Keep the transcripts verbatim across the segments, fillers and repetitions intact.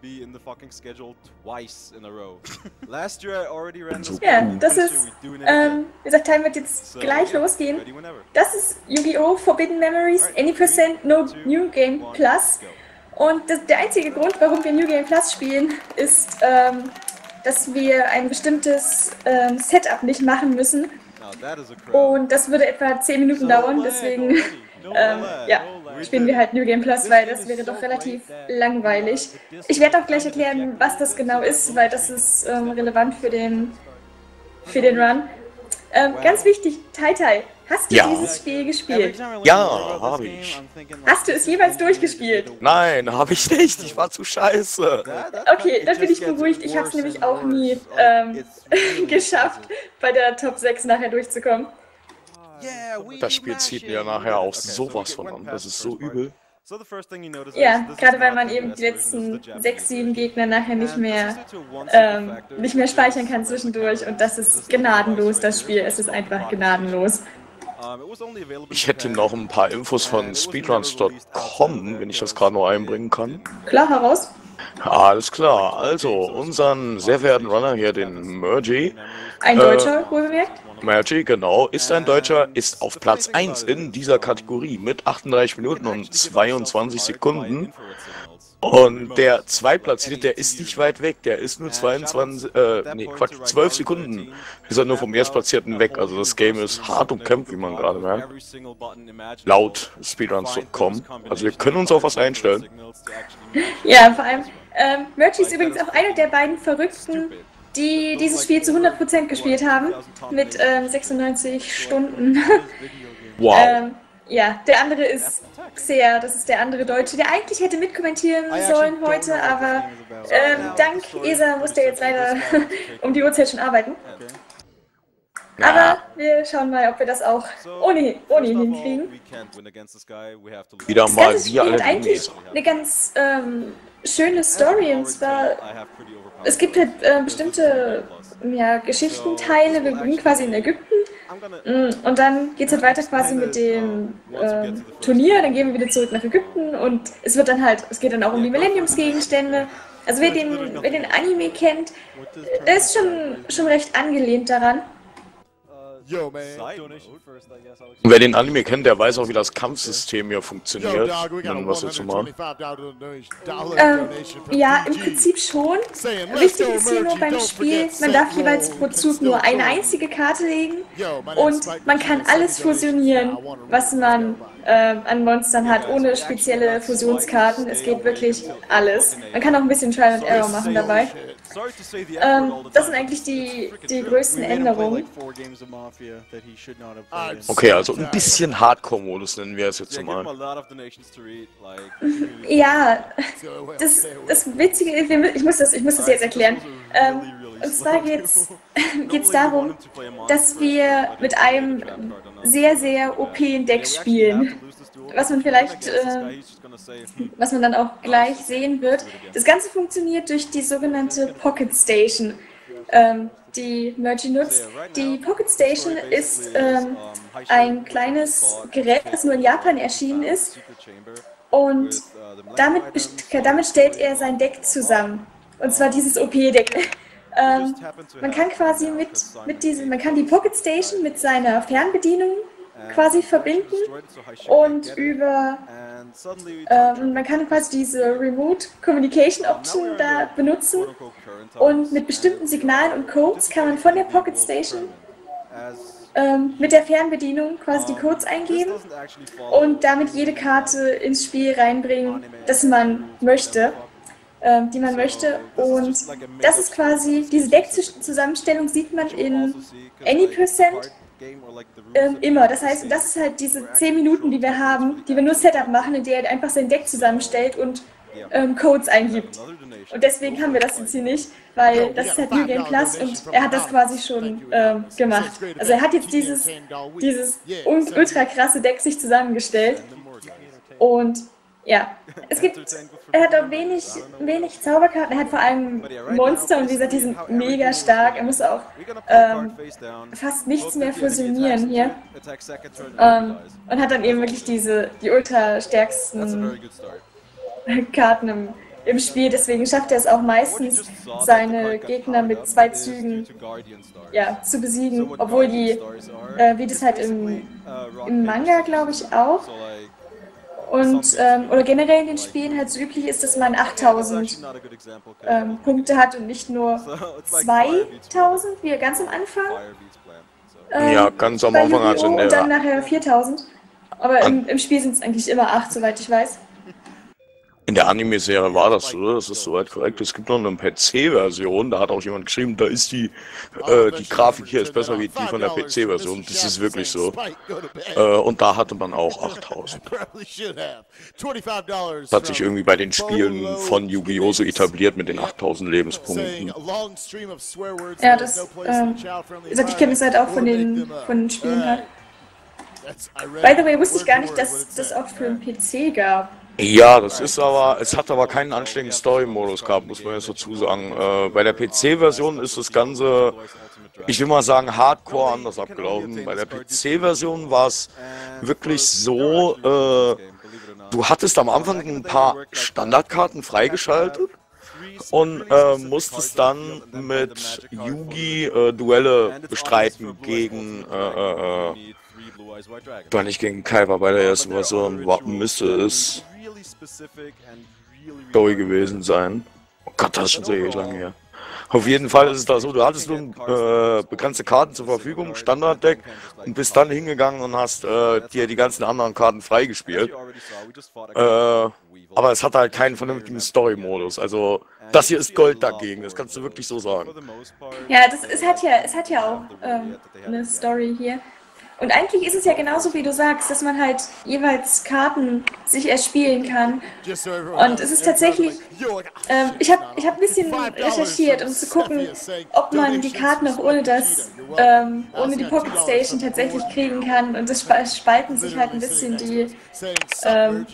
be in the fucking schedule twice in a row. Last year I already ran this. Ja, das ist, ähm, wie gesagt, Time wird jetzt so, gleich yeah, losgehen. Das ist Yu-Gi-Oh! Forbidden Memories, right, Any Percent No two, New Game one, Plus. Und das, der einzige Grund, warum wir New Game Plus spielen, ist, ähm, dass wir ein bestimmtes ähm, Setup nicht machen müssen. Und das würde etwa zehn Minuten so dauern, deswegen ähm, ja, spielen wir halt New Game Plus, weil das wäre doch relativ langweilig. Ich werde auch gleich erklären, was das genau ist, weil das ist ähm, relevant für den, für den Run. Ähm, ganz wichtig, Tai Tai, hast du ja. dieses Spiel gespielt? Ja, habe ich. Hast du es jemals durchgespielt? Nein, habe ich nicht. Ich war zu scheiße. Okay, dann bin ich beruhigt. Ich habe es nämlich auch nie ähm, geschafft, bei der Top sechs nachher durchzukommen. Das Spiel zieht mir nachher auch sowas von an. Das ist so übel. Ja, gerade weil man eben die letzten sechs, sieben Gegner nachher nicht mehr, ähm, nicht mehr speichern kann zwischendurch, und das ist gnadenlos, das Spiel. Es ist einfach gnadenlos. Ich hätte noch ein paar Infos von speedruns Punkt com, wenn ich das gerade noch einbringen kann. Klar, heraus. Alles klar, also unseren sehr verehrten Runner hier, den Mergy. Ein Deutscher, äh, wohlgemerkt? Mergy, genau, ist ein Deutscher, ist auf Platz eins in dieser Kategorie mit achtunddreißig Minuten und zweiundzwanzig Sekunden. Und der Zweitplatzierte, der ist nicht weit weg, der ist nur zweiundzwanzig, äh, nee, Quatsch, zwölf Sekunden ist er nur vom Erstplatzierten weg. Also das Game ist hart umkämpft, wie man gerade merkt. Laut speedruns Punkt com. Also wir können uns auf was einstellen. Ja, vor allem, ähm, Mergy ist übrigens auch einer der beiden Verrückten, die dieses Spiel zu hundert Prozent gespielt haben, mit ähm, sechsundneunzig Stunden. Wow. ähm, ja, der andere ist Xer, das ist der andere Deutsche, der eigentlich hätte mitkommentieren sollen heute, aber ähm, dank E S A muss der jetzt leider um die Uhrzeit schon arbeiten. Aber wir schauen mal, ob wir das auch ohne, ohne ihn hinkriegen. Wieder mal das Spiel hat eigentlich eine ganz ähm, schöne Story, und zwar, es gibt halt äh, bestimmte ja, Geschichtenteile. Wir beginnen quasi in Ägypten, und dann geht es halt weiter quasi mit dem äh, Turnier, dann gehen wir wieder zurück nach Ägypten, und es wird dann halt, es geht dann auch um die Millenniumsgegenstände. Also wer den, wer den Anime kennt, der ist schon, schon recht angelehnt daran. Und wer den Anime kennt, der weiß auch, wie das Kampfsystem hier funktioniert. Was jetzt machen. Ähm, ja, im Prinzip schon. Wichtig ist hier nur beim Spiel, man darf jeweils pro Zug nur eine einzige Karte legen, und man kann alles fusionieren, was man äh, an Monstern hat, ohne spezielle Fusionskarten. Es geht wirklich alles. Man kann auch ein bisschen Trial and Error machen dabei. Ähm, das sind eigentlich die, die größten Änderungen. Okay, also ein bisschen Hardcore-Modus nennen wir es jetzt mal. Ja, das, das Witzige ist, ich muss das, ich muss das jetzt erklären. Ähm, und zwar geht es darum, dass wir mit einem sehr, sehr O P-en Deck spielen. Was man vielleicht, äh, was man dann auch gleich sehen wird. Das Ganze funktioniert durch die sogenannte Pocket Station, ähm, die Mergy nutzt. Die Pocket Station ist ähm, ein kleines Gerät, das nur in Japan erschienen ist. Und damit, damit stellt er sein Deck zusammen. Und zwar dieses O P-Deck. ähm, man kann quasi mit, mit diesem, man kann die Pocket Station mit seiner Fernbedienung quasi verbinden, und über ähm, man kann quasi diese Remote Communication Option da benutzen, und mit bestimmten Signalen und Codes kann man von der Pocket Station ähm, mit der Fernbedienung quasi die Codes eingeben und damit jede Karte ins Spiel reinbringen, das man möchte, ähm, die man möchte. Und das ist quasi, diese Deckzusammenstellung sieht man in Any Percent Ähm, immer. Das heißt, das ist halt diese zehn Minuten, die wir haben, die wir nur Setup machen, in der er einfach sein Deck zusammenstellt und ähm, Codes eingibt. Und deswegen haben wir das jetzt hier nicht, weil das ist halt New Game Plus, und er hat das quasi schon ähm, gemacht. Also er hat jetzt dieses, dieses ultra krasse Deck sich zusammengestellt, und ja, es gibt, er hat auch wenig, wenig Zauberkarten, er hat vor allem Monster, und wie gesagt, die sind mega stark. Er muss auch ähm, fast nichts mehr fusionieren hier, ähm, und hat dann eben wirklich diese, die ultra stärksten Karten im, im Spiel, deswegen schafft er es auch meistens, seine Gegner mit zwei Zügen ja, zu besiegen, obwohl die, äh, wie das halt im, im Manga, glaube ich, auch, und ähm, oder generell in den Spielen halt so üblich ist, dass man achttausend ähm, Punkte hat und nicht nur zweitausend, wie ganz am Anfang. Ähm, ja, ganz am Anfang hat schon. Und dann nachher viertausend. Aber im, im Spiel sind es eigentlich immer acht, soweit ich weiß. In der Anime-Serie war das so, das ist soweit korrekt. Es gibt noch eine P C-Version, da hat auch jemand geschrieben, da ist die, äh, die Grafik hier ist besser wie die von der P C-Version. Das ist wirklich so. Äh, und da hatte man auch achttausend. Das hat sich irgendwie bei den Spielen von Yu-Gi-Oh! so etabliert mit den achttausend Lebenspunkten. Ja, das, ähm, ich kenne es halt auch von den, von den Spielen halt. By the way, wusste ich gar nicht, dass das auch für den P C gab. Ja, das ist aber, es hat aber keinen anständigen Story-Modus gehabt, muss man jetzt dazu sagen. Äh, bei der P C-Version ist das Ganze, ich will mal sagen, hardcore anders abgelaufen. Bei der P C-Version war es wirklich so, äh, du hattest am Anfang ein paar Standardkarten freigeschaltet und äh, musstest dann mit Yugi äh, Duelle bestreiten gegen... Äh, äh, War nicht gegen Kai, war bei der ersten Version, müsste es Drogi gewesen sein. Oh Gott, das ist schon so ewig lange her. Auf jeden Fall ist es da so, du hattest nun äh, begrenzte Karten zur Verfügung, Standarddeck, und bist dann hingegangen und hast äh, dir die ganzen anderen Karten freigespielt. Äh, aber es hat halt keinen vernünftigen Story-Modus. Also das hier ist Gold dagegen, das kannst du wirklich so sagen. Ja, das, es, hat ja es hat ja auch ähm, eine Story hier. Und eigentlich ist es ja genauso, wie du sagst, dass man halt jeweils Karten sich erspielen kann. Und es ist tatsächlich, ähm, ich habe ich hab ein bisschen recherchiert, um zu gucken, ob man die Karten auch ohne das, ähm, ohne die Pocket Station tatsächlich kriegen kann. Und es spalten sich halt ein bisschen die, ähm,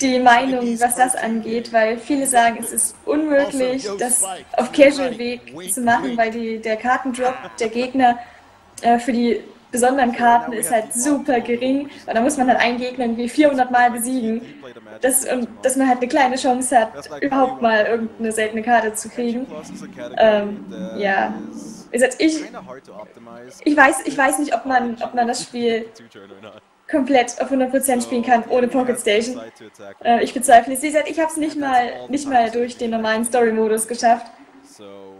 die Meinungen, was das angeht, weil viele sagen, es ist unmöglich, das auf Casual-Weg zu machen, weil die, der Kartendrop der Gegner äh, für die besonderen Karten ist halt super gering, und da muss man halt einen Gegner irgendwie vierhundert Mal besiegen, dass, dass man halt eine kleine Chance hat, überhaupt mal irgendeine seltene Karte zu kriegen. Ähm, ja, ich, ich, weiß, ich weiß nicht, ob man, ob man das Spiel komplett auf hundert Prozent spielen kann, ohne Pocket Station. Äh, ich bezweifle es. Wie gesagt, ich habe es nicht mal, nicht mal durch den normalen Story-Modus geschafft.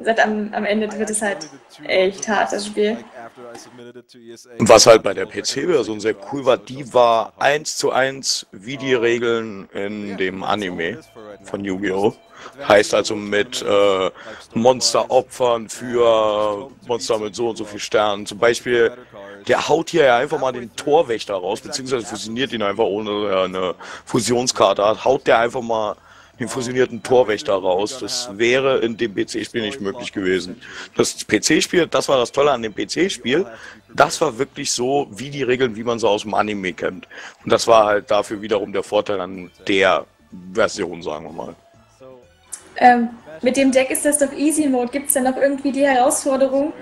Seit am, am Ende wird es halt echt hart, das Spiel. Was halt bei der P C-Version sehr cool war, die war eins zu eins wie die Regeln in dem Anime von Yu-Gi-Oh! Heißt also mit äh, Monsteropfern für Monster mit so und so viel Sternen. Zum Beispiel, der haut hier ja einfach mal den Torwächter raus, beziehungsweise fusioniert ihn einfach, ohne dass er eine Fusionskarte hat, haut der einfach mal den fusionierten Torwächter raus. Das wäre in dem P C-Spiel nicht möglich gewesen. Das P C-Spiel, das war das Tolle an dem P C-Spiel, das war wirklich so wie die Regeln, wie man sie aus dem Anime kennt. Und das war halt dafür wiederum der Vorteil an der Version, sagen wir mal. Ähm, mit dem Deck ist das doch Easy-Mode. Gibt es denn noch irgendwie die Herausforderung?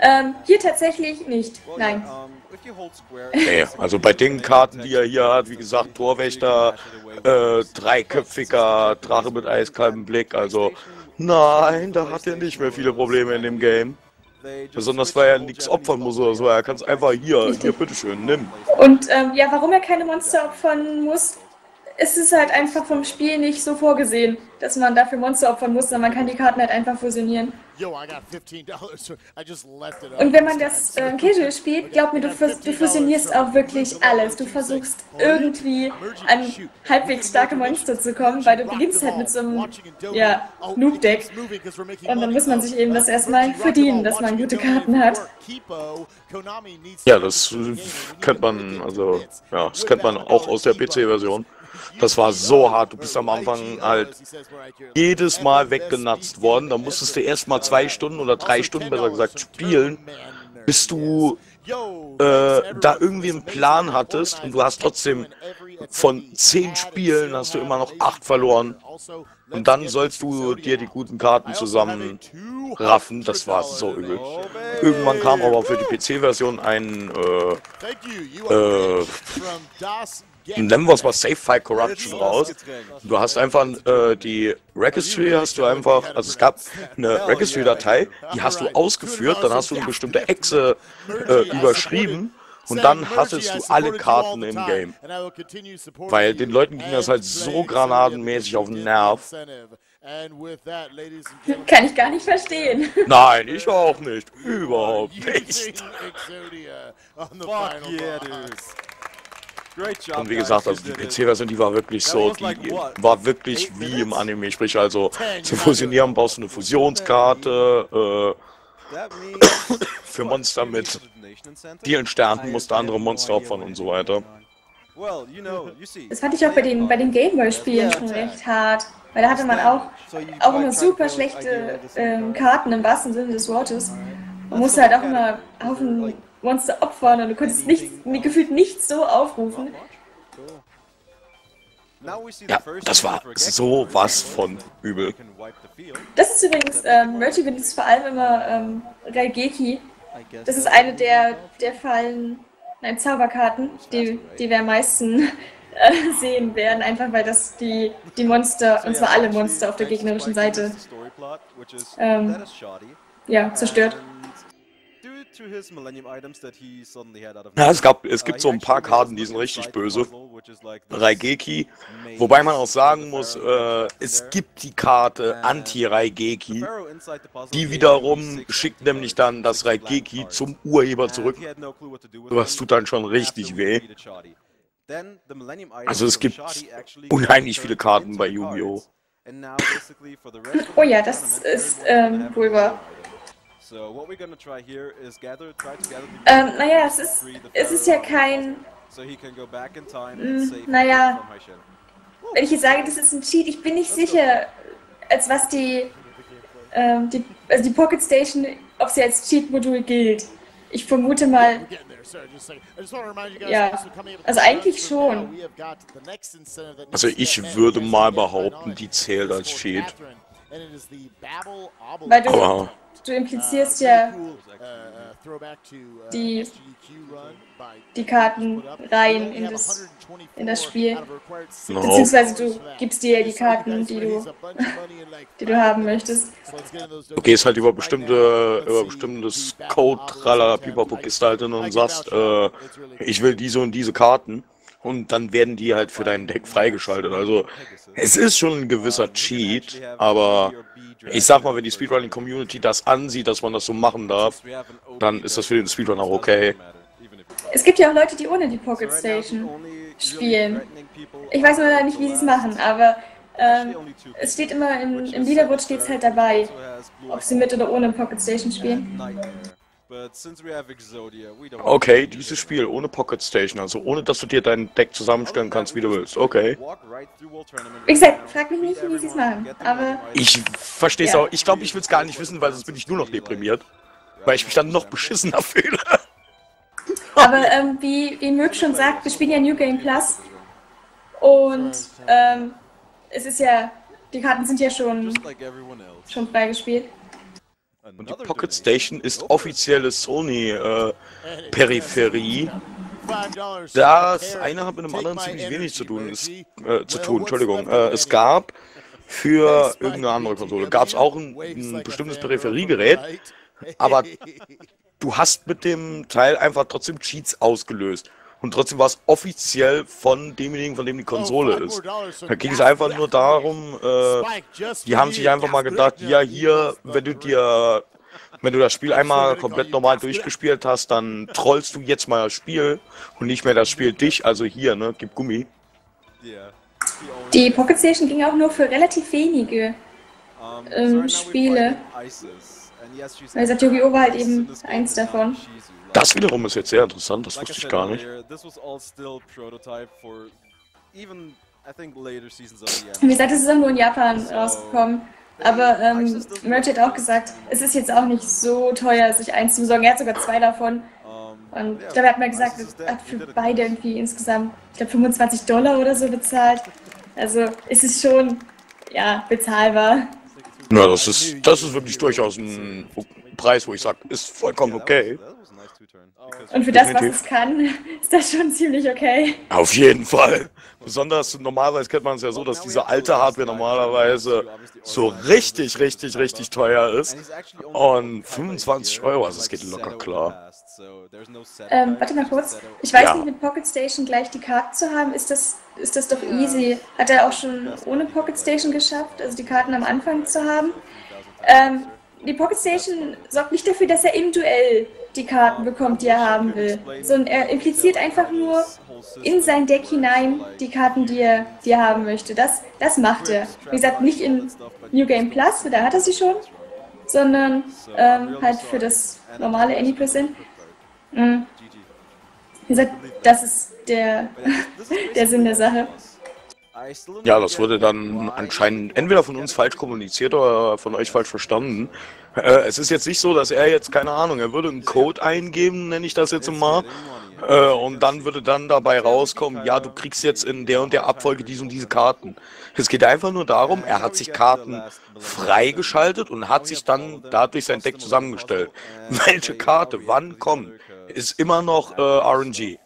Ähm, hier tatsächlich nicht, nein. Nee, also bei den Karten, die er hier hat, wie gesagt, Torwächter, äh, dreiköpfiger Drache mit eiskaltem Blick, also nein, da hat er nicht mehr viele Probleme in dem Game. Besonders weil er nichts opfern muss oder so, er kann es einfach hier, hier bitteschön, nimm. Und ähm, ja, warum er keine Monster opfern muss, ist es halt einfach vom Spiel nicht so vorgesehen, dass man dafür Monster opfern muss, sondern man kann die Karten halt einfach fusionieren. Und wenn man das äh, Casual spielt, glaub mir, du, du fusionierst auch wirklich alles. Du versuchst irgendwie an halbwegs starke Monster zu kommen, weil du beginnst halt mit so einem ja, Noob-Deck. Und dann muss man sich eben das erstmal verdienen, dass man gute Karten hat. Ja, das kennt man, also, ja, das kennt man auch aus der P C-Version. Das war so hart, du bist am Anfang halt jedes Mal weggenatzt worden, da musstest du erstmal zwei Stunden oder drei Stunden, besser gesagt, spielen, bis du äh, da irgendwie einen Plan hattest, und du hast trotzdem von zehn Spielen hast du immer noch acht verloren, und dann sollst du dir die guten Karten zusammenraffen, das war so übel. Irgendwann kam aber für die P C-Version ein äh, äh, nennen wir es mal Safe File Corruption raus. Du hast einfach äh, die Registry, hast du einfach, also es gab eine Registry-Datei, die hast du ausgeführt, dann hast du eine bestimmte Exe äh, überschrieben. Und dann hattest du alle Karten im Game. Weil den Leuten ging das halt so granatenmäßig auf den Nerv. Kann ich gar nicht verstehen. Nein, ich auch nicht. Überhaupt nicht. Und wie gesagt, also die P C-Version, die war wirklich so, die war wirklich wie im Anime. Sprich also, zu fusionieren brauchst du eine Fusionskarte, äh... für Monster mit vielen Sternen musst du andere Monster opfern und so weiter. Das fand ich auch bei den, bei den Gameboy-Spielen schon recht hart. Weil da hatte man auch, auch immer super schlechte ähm, Karten im wahrsten Sinne des Wortes. Man musste halt auch immer Haufen Monster opfern und du konntest nichts, gefühlt nichts so aufrufen. Ja, das war sowas von übel. Das ist übrigens, ähm, Mergy benutzt vor allem immer ähm, Raigeki. Das ist eine der, der Fallen, nein, Zauberkarten, die, die wir am meisten äh, sehen werden, einfach weil das die, die Monster, und zwar alle Monster auf der gegnerischen Seite, ähm, ja, zerstört. Ja, es, gab, es gibt so ein paar Karten, die sind richtig böse. Raigeki, wobei man auch sagen muss, äh, es gibt die Karte Anti-Raigeki, die wiederum schickt nämlich dann das Raigeki zum Urheber zurück. Das tut dann schon richtig weh. Also es gibt unheimlich viele Karten bei Yu-Gi-Oh! Oh ja, das ist ähm, wohl wahr. Ähm, naja, es ist, es ist ja kein... Mh, naja, wenn ich jetzt sage, das ist ein Cheat, ich bin nicht sicher, als was die, ähm, die, also die Pocket Station, ob sie als Cheat-Modul gilt. Ich vermute mal, ja, also eigentlich schon. Also ich würde mal behaupten, die zählt als Cheat. Weil du, oh. du implizierst ja die, die Karten rein in das, in das Spiel, no. beziehungsweise du gibst dir ja die Karten, die du, die du haben möchtest. Du gehst halt über bestimmte, über bestimmtes Code, tralala, pipapo, gehst halt hin und sagst, äh, ich will diese und diese Karten. Und dann werden die halt für dein Deck freigeschaltet. Also es ist schon ein gewisser Cheat, aber ich sag mal, wenn die Speedrunning-Community das ansieht, dass man das so machen darf, dann ist das für den Speedrunner auch okay. Es gibt ja auch Leute, die ohne die Pocket Station spielen. Ich weiß leider nicht, wie sie es machen, aber ähm, es steht immer, im, im Leaderboard steht es halt dabei, ob sie mit oder ohne Pocket Station spielen. Okay, dieses Spiel ohne Pocket Station, also ohne, dass du dir dein Deck zusammenstellen kannst, wie du willst. Okay. Wie gesagt, frag mich nicht, wie sie es machen, aber... Ich verstehe es ja. auch. Ich glaube, ich will es gar nicht wissen, weil sonst bin ich nur noch deprimiert. Weil ich mich dann noch beschissener fühle. Aber ähm, wie, wie Mirk schon sagt, wir spielen ja New Game Plus. Und ähm, es ist ja... Die Karten sind ja schon, schon freigespielt. Und die Pocket Station ist offizielle Sony-Peripherie. Äh, das eine hat mit dem anderen ziemlich wenig zu tun. Ist, äh, zu tun Entschuldigung. Äh, es gab für irgendeine andere Konsole gab es auch ein, ein bestimmtes Peripheriegerät, aber du hast mit dem Teil einfach trotzdem Cheats ausgelöst. Und trotzdem war es offiziell von demjenigen, von dem die Konsole ist. Da ging es einfach nur darum, äh, die haben sich einfach mal gedacht, ja hier, wenn du dir, wenn du das Spiel einmal komplett normal durchgespielt hast, dann trollst du jetzt mal das Spiel und nicht mehr das Spiel dich, also hier, ne, gib Gummi. Die Pocket Station ging auch nur für relativ wenige ähm, Spiele. Weil sagt, Yu-Gi-Oh! War halt eben eins davon. Das wiederum ist jetzt sehr interessant, das wusste ich gar nicht. Wie gesagt, es ist auch nur in Japan rausgekommen. Aber ähm, Merch hat auch gesagt, es ist jetzt auch nicht so teuer, sich eins zu besorgen. Er hat sogar zwei davon. Und dabei hat man gesagt, er hat für beide irgendwie insgesamt, ich glaube, fünfundzwanzig Dollar oder so bezahlt. Also es ist schon, ja, bezahlbar. Na, das ist, das ist wirklich durchaus ein Preis, wo ich sage, ist vollkommen okay. Und für das, was es kann, ist das schon ziemlich okay. Auf jeden Fall. Besonders normalerweise kennt man es ja so, dass diese alte Hardware normalerweise so richtig, richtig, richtig teuer ist. Und fünfundzwanzig Euro, also es geht locker klar. Ähm, warte mal kurz. Ich weiß ja. nicht, mit Pocket Station gleich die Karten zu haben, ist das, ist das doch easy. Hat er auch schon ohne Pocket Station geschafft, also die Karten am Anfang zu haben. Ähm, die Pocket Station sorgt nicht dafür, dass er im Duell die Karten bekommt, die er haben will, sondern er impliziert einfach nur in sein Deck hinein die Karten, die er, die er haben möchte. Das, das macht er. Wie gesagt, nicht in New Game Plus, da hat er sie schon, sondern ähm, halt für das normale Any-Percent. Mhm. Wie gesagt, das ist der, der Sinn der Sache. Ja, das wurde dann anscheinend entweder von uns falsch kommuniziert oder von euch falsch verstanden. Äh, es ist jetzt nicht so, dass er jetzt, keine Ahnung, er würde einen Code eingeben, nenne ich das jetzt mal, äh, und dann würde dann dabei rauskommen, ja, du kriegst jetzt in der und der Abfolge diese und diese Karten. Es geht einfach nur darum, er hat sich Karten freigeschaltet und hat sich dann dadurch sein Deck zusammengestellt. Welche Karte wann kommt, ist immer noch äh, R N G.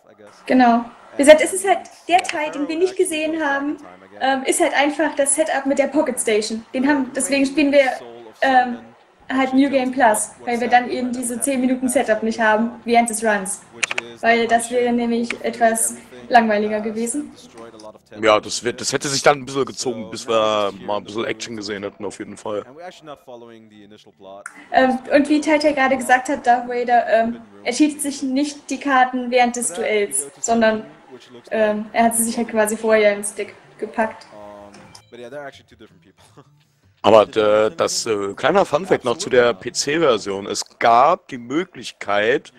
Genau. Wie gesagt, es ist halt der Teil, den wir nicht gesehen haben, ähm, ist halt einfach das Setup mit der Pocket Station. Den haben, deswegen spielen wir ähm, halt New Game Plus, weil wir dann eben diese zehn Minuten Setup nicht haben während des Runs. Weil das wäre nämlich etwas langweiliger gewesen. Ja, das, wird, das hätte sich dann ein bisschen gezogen, bis wir mal ein bisschen Action gesehen hätten, auf jeden Fall. Ähm, und wie Tai Tai gerade gesagt hat, Darth Vader ähm, entschied sich nicht die Karten während des Duells, sondern ähm, er hat sie sich halt quasi vorher ins Deck gepackt. Aber äh, das äh, kleine Funfact noch zu der P C-Version. Es gab die Möglichkeit,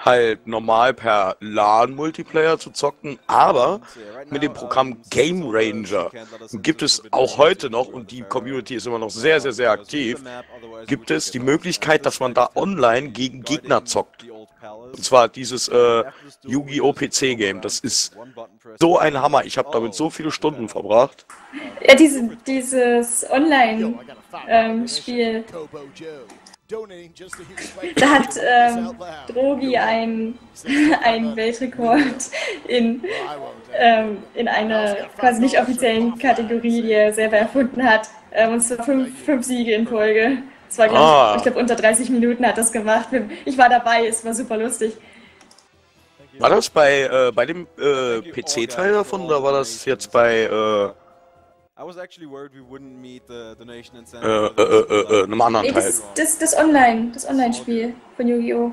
halt normal per LAN-Multiplayer zu zocken, aber mit dem Programm Game Ranger gibt es auch heute noch, und die Community ist immer noch sehr, sehr, sehr aktiv, gibt es die Möglichkeit, dass man da online gegen Gegner zockt. Und zwar dieses äh, Yu-Gi-Oh! P C-Game. Das ist so ein Hammer. Ich habe damit so viele Stunden verbracht. Ja, diese, dieses Online-Spiel. Ähm, Da hat ähm, Drogi einen Weltrekord in, ähm, in einer quasi nicht offiziellen Kategorie, die er selber erfunden hat. Ähm, und zwar fünf, fünf Siege in Folge. Das war, glaub, ah. ich glaube, unter dreißig Minuten hat das gemacht. Ich war dabei, es war super lustig. War das bei, äh, bei dem äh, P C-Teil davon oder war das jetzt bei... Äh Äh, äh, äh, äh, einem anderen nee, Teil. Das, das, das Online, das Online-Spiel von Yu-Gi-Oh!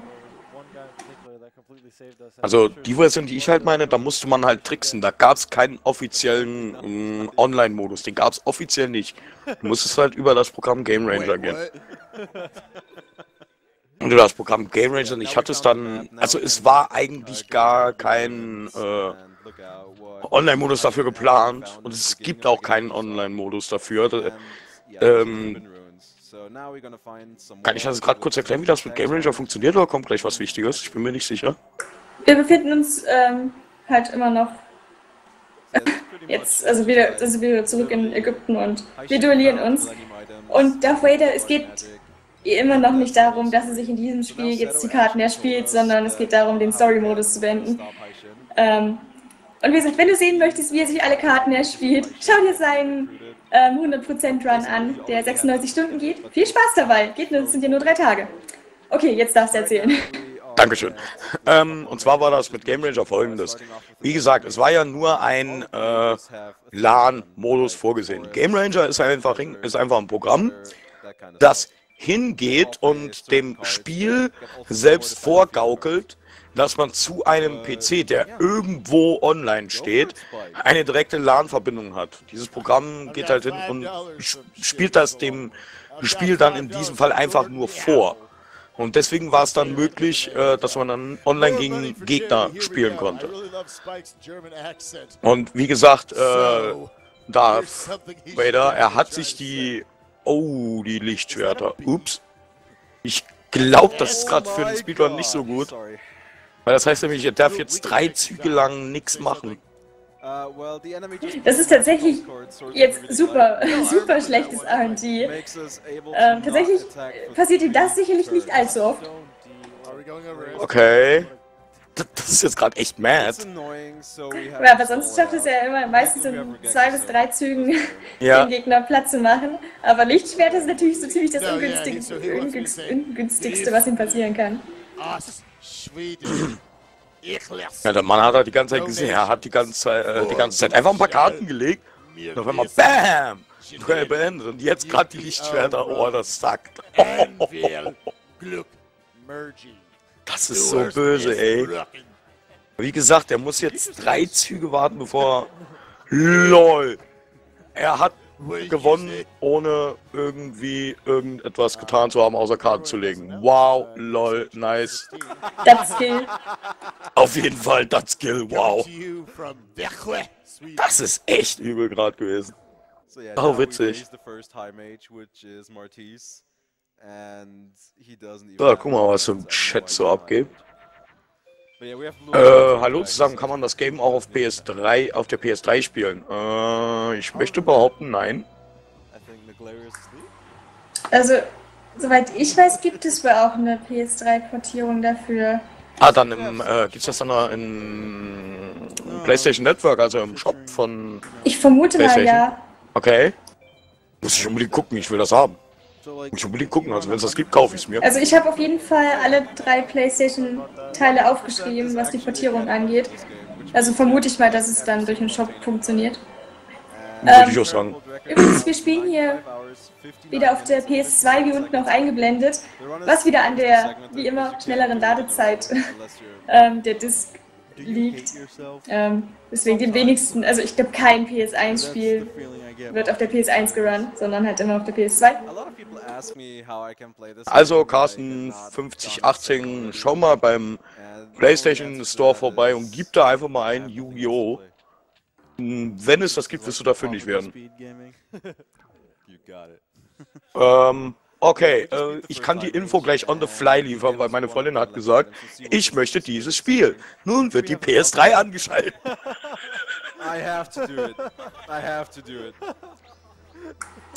Also die Version, die ich halt meine, da musste man halt tricksen. Da gab es keinen offiziellen mh, Online-Modus. Den gab es offiziell nicht. Du musstest halt über das Programm Game Ranger gehen. Und über das Programm Game Ranger nicht hattest dann... Also es war eigentlich gar kein... Äh, Online-Modus dafür geplant und es gibt auch keinen Online-Modus dafür. Ähm, kann ich das gerade kurz erklären, wie das mit Game Ranger funktioniert oder kommt gleich was Wichtiges? Ich bin mir nicht sicher. Wir befinden uns ähm, halt immer noch jetzt, also wieder, also wieder zurück in Ägypten und wir duellieren uns. Und Darth Vader, es geht immer noch nicht darum, dass er sich in diesem Spiel jetzt die Karten erspielt, sondern es geht darum, den Story-Modus zu beenden. Ähm, Und wie gesagt, wenn du sehen möchtest, wie er sich alle Karten erspielt, schau dir seinen ähm, hundert Prozent Run an, der sechsundneunzig Stunden geht. Viel Spaß dabei, geht, das sind ja nur drei Tage. Okay, jetzt darfst du erzählen. Dankeschön. Ähm, und zwar war das mit Game Ranger folgendes. Wie gesagt, es war ja nur ein äh, LAN-Modus vorgesehen. Game Ranger ist einfach, ist einfach ein Programm, das hingeht und dem Spiel selbst vorgaukelt, dass man zu einem P C, der irgendwo online steht, eine direkte LAN-Verbindung hat. Dieses Programm geht halt hin und spielt das dem Spiel dann in diesem Fall einfach nur vor. Und deswegen war es dann möglich, dass man dann online gegen Gegner spielen konnte. Und wie gesagt, äh, Darth Vader, er hat sich die... Oh, die Lichtschwerter. Ups. Ich glaube, das ist gerade für den Speedrun nicht so gut. Weil das heißt nämlich, ihr darf jetzt drei Züge lang nichts machen. Das ist tatsächlich jetzt super, super schlechtes R N G. Ähm, tatsächlich passiert ihm das sicherlich nicht allzu oft. Okay. Das ist jetzt gerade echt mad. Ja, aber sonst schafft es ja immer meistens in zwei bis drei Zügen ja. den Gegner platt zu machen. Aber Lichtschwert ist natürlich so ziemlich das Ungünstigste, Ungünstigste was ihm passieren kann. Ja, der Mann hat halt die ganze Zeit gesehen, er hat die ganze Zeit, äh, die ganze Zeit einfach ein paar Karten gelegt. Und auf einmal BAM! Beendet. Und jetzt gerade die Lichtschwerter, oh, das sagt. Oh. Das ist so böse, ey. Wie gesagt, er muss jetzt drei Züge warten, bevor er... LOL! Er hat gewonnen, ohne irgendwie irgendetwas getan zu haben, außer Karten zu legen. Wow, lol, nice. Das Skill. Auf jeden Fall, das Skill, wow. Das ist echt übel gerade gewesen. Oh, witzig. So, guck mal, was im Chat so abgeht. Äh, hallo zusammen, kann man das Game auch auf P S drei, auf der P S drei spielen? Äh, ich möchte behaupten, nein. Also, soweit ich weiß, gibt es wohl auch eine P S drei-Portierung dafür. Ah, dann im, äh, gibt's das dann im PlayStation Network, also im Shop von Ich vermute mal, ja. Okay. Muss ich unbedingt gucken, ich will das haben. Ich unbedingt gucken, also wenn es das gibt, kaufe ich es mir. Also ich habe auf jeden Fall alle drei PlayStation-Teile aufgeschrieben, was die Portierung angeht. Also vermute ich mal, dass es dann durch den Shop funktioniert. Würde ähm, ich auch sagen. Übrigens, wir spielen hier wieder auf der P S zwei, wie unten auch eingeblendet, was wieder an der, wie immer, schnelleren Ladezeit ähm, der Disk liegt. Ähm, deswegen den wenigsten, also ich glaube kein P S eins-Spiel wird auf der P S eins gerannt, sondern halt immer auf der P S zwei. Also Carsten fünfzig achtzehn, schau mal beim PlayStation Store vorbei und gib da einfach mal ein Yu-Gi-Oh! Wenn es das gibt, wirst du dafür nicht werden. ähm, okay, äh, ich kann die Info gleich on the fly liefern, weil meine Freundin hat gesagt, ich möchte dieses Spiel. Nun wird die P S drei angeschaltet. I have to do it. I have to do it.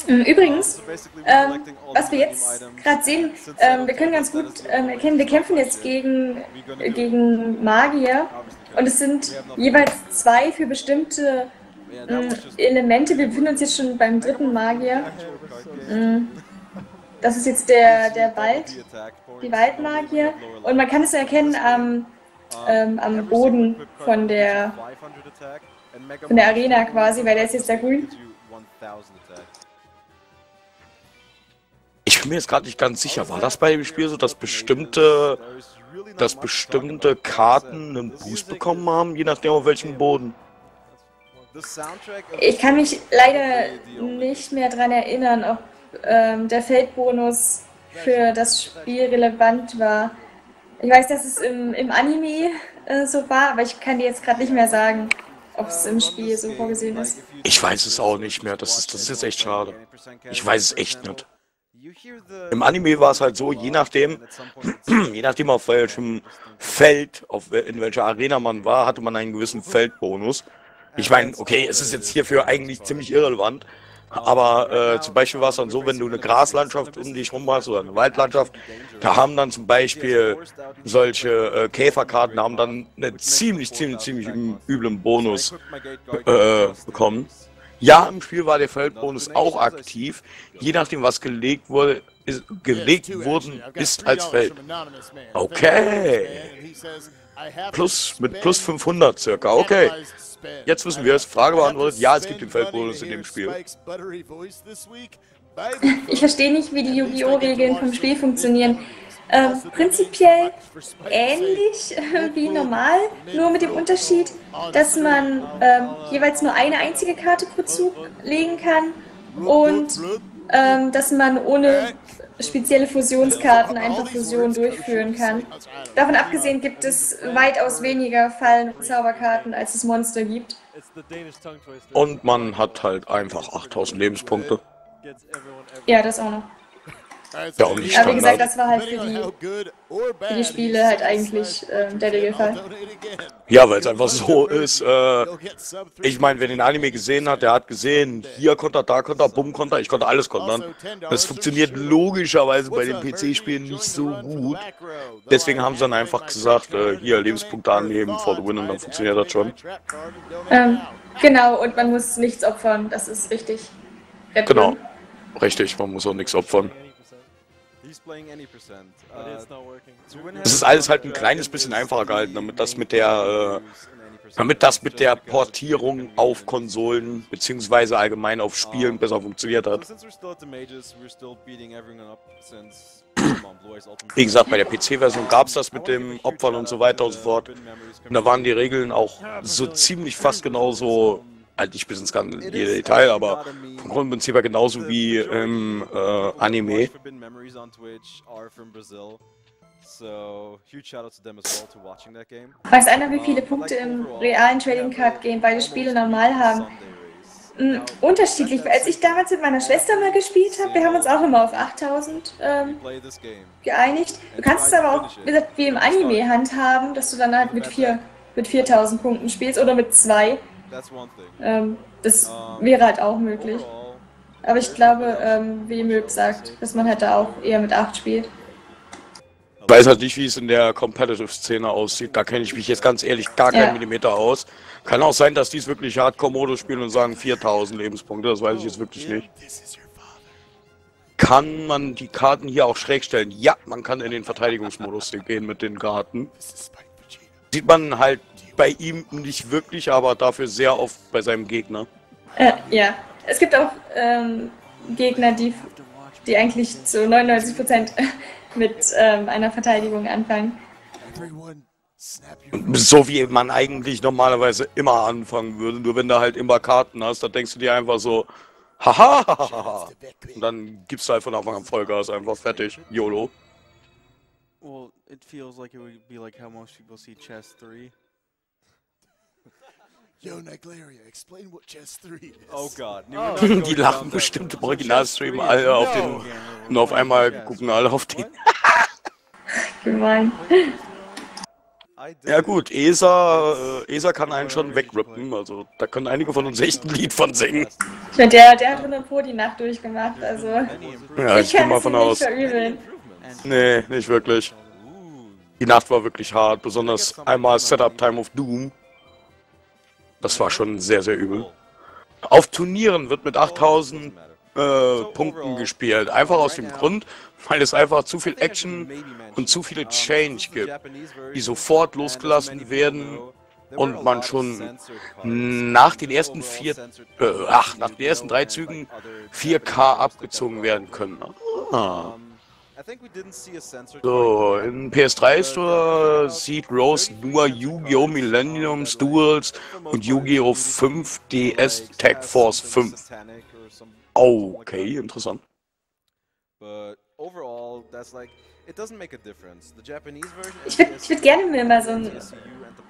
Übrigens, ähm, was wir jetzt gerade sehen, ähm, wir können ganz gut ähm, erkennen, wir kämpfen jetzt gegen, äh, gegen Magier und es sind jeweils zwei für bestimmte äh, Elemente. Wir befinden uns jetzt schon beim dritten Magier. Äh, das ist jetzt der, der Wald, die Waldmagier und man kann es erkennen am, ähm, am Boden von der, von der Arena quasi, weil der ist jetzt da grün. Ich bin mir jetzt gerade nicht ganz sicher, war das bei dem Spiel so, dass bestimmte, dass bestimmte Karten einen Boost bekommen haben, je nachdem auf welchem Boden? Ich kann mich leider nicht mehr daran erinnern, ob ähm, der Feldbonus für das Spiel relevant war. Ich weiß, dass es im, im Anime äh, so war, aber ich kann dir jetzt gerade nicht mehr sagen, ob es im Spiel so vorgesehen ist. Ich weiß es auch nicht mehr, das ist, das ist jetzt echt schade. Ich weiß es echt nicht. Im Anime war es halt so, je nachdem, je nachdem auf welchem Feld, auf, in welcher Arena man war, hatte man einen gewissen Feldbonus. Ich meine, okay, es ist jetzt hierfür eigentlich ziemlich irrelevant, aber äh, zum Beispiel war es dann so, wenn du eine Graslandschaft um dich rum hast oder eine Waldlandschaft, da haben dann zum Beispiel solche äh, Käferkarten haben dann einen ziemlich, ziemlich, ziemlich üblen Bonus äh, bekommen. Ja, im Spiel war der Feldbonus auch aktiv. Je nachdem, was gelegt wurde, ist, gelegt wurden, ist als Feld. Okay. Plus, mit plus fünfhundert circa. Okay. Jetzt wissen wir es. Frage beantwortet. Ja, es gibt den Feldbonus in dem Spiel. Ich verstehe nicht, wie die Yu-Gi-Oh! Regeln vom Spiel funktionieren. Äh, prinzipiell ähnlich äh, wie normal, nur mit dem Unterschied, dass man äh, jeweils nur eine einzige Karte pro Zug legen kann und äh, dass man ohne spezielle Fusionskarten einfach Fusionen durchführen kann. Davon abgesehen gibt es weitaus weniger Fallen- und Zauberkarten, als es Monster gibt. Und man hat halt einfach achttausend Lebenspunkte. Ja, das auch noch. Ja, und die aber wie gesagt, das war halt für die, für die Spiele halt eigentlich äh, der Regelfall. Ja, weil es einfach so ist. Äh, ich meine, wer den Anime gesehen hat, der hat gesehen, hier Konter, da Konter, Bumm Konter, ich konnte alles kontern. Das funktioniert logischerweise bei den P C-Spielen nicht so gut. Deswegen haben sie dann einfach gesagt, äh, hier Lebenspunkte annehmen, for the win, und dann funktioniert das schon. Ähm, genau, und man muss nichts opfern, das ist richtig. Der genau, Plan. Richtig, man muss auch nichts opfern. Es ist alles halt ein kleines bisschen einfacher gehalten, damit das mit der, äh, damit das mit der Portierung auf Konsolen bzw. allgemein auf Spielen besser funktioniert hat. Wie gesagt, bei der P C-Version gab es das mit dem Opfern und so weiter und so fort. Und da waren die Regeln auch so ziemlich fast genauso. Also nicht bis ins ganze Detail, aber vom Grundprinzip her genauso wie im äh, Anime. Weiß einer, wie viele Punkte im realen Trading Card Game beide Spiele normal haben? Mh, unterschiedlich. Als ich damals mit meiner Schwester mal gespielt habe, wir haben uns auch immer auf achttausend ähm, geeinigt. Du kannst es aber auch, wie gesagt, wie im Anime handhaben, dass du dann halt mit viertausend Punkten spielst oder mit zwei. Ähm, das wäre halt auch möglich. Aber ich glaube, ähm, wie Möb sagt, dass man halt da auch eher mit acht spielt. Ich weiß halt nicht, wie es in der Competitive-Szene aussieht. Da kenne ich mich jetzt ganz ehrlich gar ja. keinen Millimeter aus. Kann auch sein, dass die es wirklich Hardcore-Modus spielen und sagen viertausend Lebenspunkte. Das weiß ich jetzt wirklich nicht. Kann man die Karten hier auch schräg stellen? Ja, man kann in den Verteidigungsmodus gehen mit den Karten. Sieht man halt bei ihm nicht wirklich, aber dafür sehr oft bei seinem Gegner. Äh, ja, es gibt auch ähm, Gegner, die, die eigentlich zu neunundneunzig Prozent mit ähm, einer Verteidigung anfangen. So wie man eigentlich normalerweise immer anfangen würde, nur wenn du halt immer Karten hast, dann denkst du dir einfach so, haha, und dann gibst du halt von Anfang an Vollgas, einfach fertig, YOLO. Well, it feels like it would be like how most people see Chess three. Yo, Naglaria, explain what Chess three is. Oh God. Oh. Die lachen bestimmt im Originalstream alle auf den... Und auf einmal gucken alle auf den... Gemein. Ja gut, E S A, äh, E S A kann einen schon wegrippen, also da können einige von uns echt ein Lied von singen. Ich meine, der, der hat hundertpro die Nacht durchgemacht, also... Ja, ich, ich gehe mal von aus. Verübeln. Nee, nicht wirklich. Die Nacht war wirklich hart, besonders einmal Setup Time of Doom. Das war schon sehr, sehr übel. Auf Turnieren wird mit achttausend äh, Punkten gespielt. Einfach aus dem Grund, weil es einfach zu viel Action und zu viele Change gibt, die sofort losgelassen werden und man schon nach den ersten vier, äh, ach, nach den ersten drei Zügen vier K abgezogen werden können. Ah. So, im P S drei Store sieht Rose nur Yu-Gi-Oh! Millennium's Duels und Yu-Gi-Oh! fünf D S Tag Force fünf. Okay, interessant. Ich würde würd gerne mir mal so ein,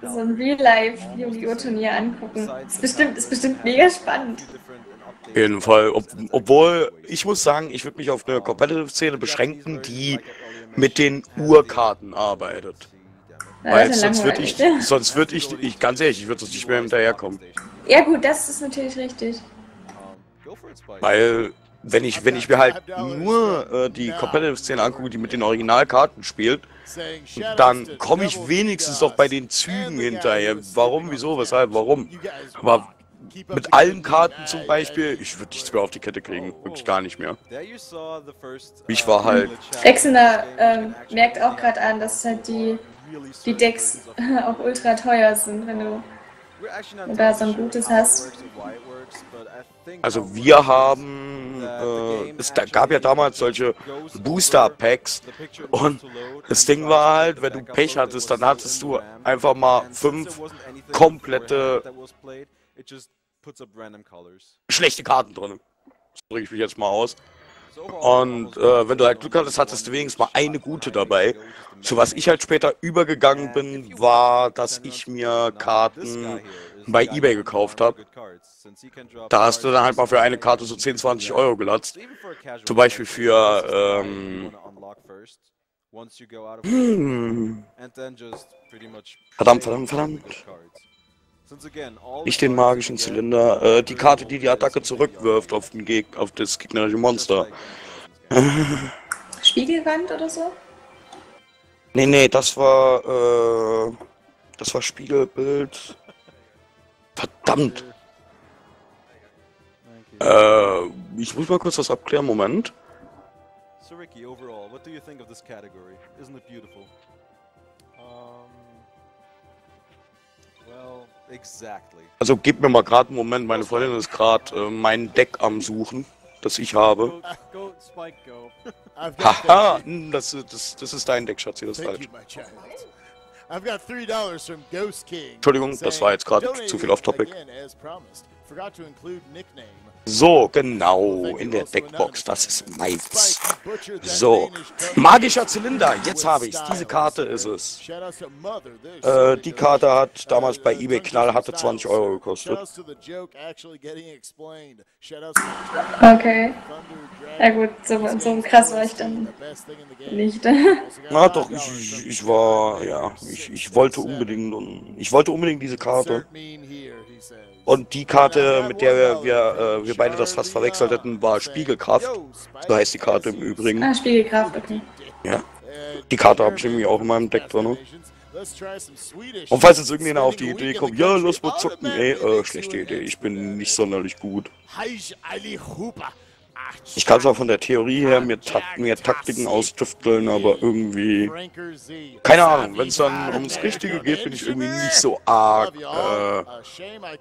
so ein Real-Life-Yu-Gi-Oh! Turnier angucken. Ist bestimmt, ist bestimmt mega spannend. Auf jeden Fall, Ob, obwohl, ich muss sagen, ich würde mich auf eine Competitive-Szene beschränken, die mit den Urkarten arbeitet. Na, weil sonst würde ich, sonst würde ich, ich, ganz ehrlich, ich würde sonst nicht mehr hinterherkommen. Ja gut, das ist natürlich richtig. Weil, wenn ich, wenn ich mir halt nur äh, die Competitive-Szene angucke, die mit den Originalkarten spielt, dann komme ich wenigstens doch bei den Zügen hinterher. Warum, wieso, weshalb, warum? Aber mit allen Karten zum Beispiel, ich würde nichts mehr auf die Kette kriegen, wirklich gar nicht mehr. Ich war halt... Exner ähm, merkt auch gerade an, dass halt die, die Decks auch ultra teuer sind, wenn du da so ein gutes hast. Also wir haben, äh, es gab ja damals solche Booster-Packs und das Ding war halt, wenn du Pech hattest, dann hattest du einfach mal fünf komplette... Schlechte Karten drin. So drücke ich mich jetzt mal aus. Und äh, wenn du halt Glück hattest, hattest du wenigstens mal eine gute dabei. Zu was ich halt später übergegangen bin, war, dass ich mir Karten bei eBay gekauft habe. Da hast du dann halt mal für eine Karte so zehn, zwanzig Euro gelatzt. Zum Beispiel für, ähm... Hm. Verdammt, verdammt, verdammt. Nicht den magischen Zylinder, äh, die Karte, die die Attacke zurückwirft auf, den Geg auf das gegnerische Monster. Spiegelwand oder so? Nee, nee, das war, äh, das war Spiegelbild. Verdammt! Äh, ich muss mal kurz was abklären, Moment. So Ricky, overall, what do you think of this category? Isn't it beautiful? Um, well, exactly. Also gib mir mal gerade einen Moment, meine Freundin ist gerade äh, mein Deck am Suchen, das ich habe. Haha, das, das, das ist dein Deck, Schatzi, das ist falsch. Entschuldigung, das war jetzt gerade zu viel off-topic. So, genau, in der Deckbox, das ist meins. So, magischer Zylinder, jetzt habe ich es, diese Karte ist es. Äh, die Karte hat damals bei eBay knallharte zwanzig Euro gekostet. Okay, na gut, so, so krass war ich dann nicht. Na doch, ich, ich war, ja, ich, ich wollte unbedingt, ich wollte unbedingt diese Karte. Und die Karte, mit der wir, wir, äh, wir beide das fast verwechselt hätten, war Spiegelkraft. So heißt die Karte im Übrigen. Ah, Spiegelkraft, okay. Ja. Die Karte habe ich irgendwie auch in meinem Deck drin. Und falls jetzt irgendjemand auf die Idee kommt, ja, lass mal zocken, ey, äh, schlechte Idee, ich bin nicht sonderlich gut. Ich kann zwar von der Theorie her mir, Ta mir Taktiken austüfteln, aber irgendwie... Keine Ahnung, wenn es dann ums Richtige geht, bin ich irgendwie nicht so arg, äh,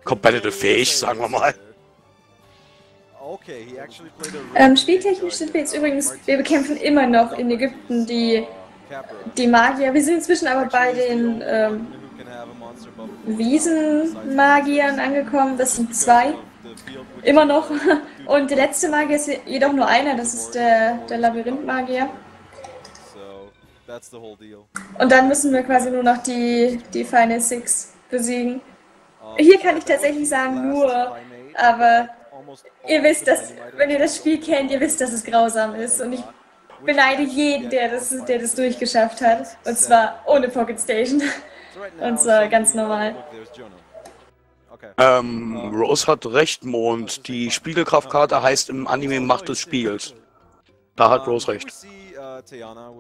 competitive-fähig, sagen wir mal. Ähm, spieltechnisch sind wir jetzt übrigens, wir bekämpfen immer noch in Ägypten die, die Magier. Wir sind inzwischen aber bei den, ähm, Wiesenmagiern angekommen, das sind zwei. Immer noch. Und der letzte Magier ist jedoch nur einer, das ist der, der Labyrinthmagier. Und dann müssen wir quasi nur noch die, die Final Six besiegen. Hier kann ich tatsächlich sagen nur, aber ihr wisst, dass, wenn ihr das Spiel kennt, ihr wisst, dass es grausam ist. Und ich beneide jeden, der das, der das durchgeschafft hat. Und zwar ohne Pocket Station. Und zwar ganz normal. Ähm, Rose hat recht, Mond. Die Spiegelkraftkarte heißt im Anime Macht des Spiels. Da hat Rose recht.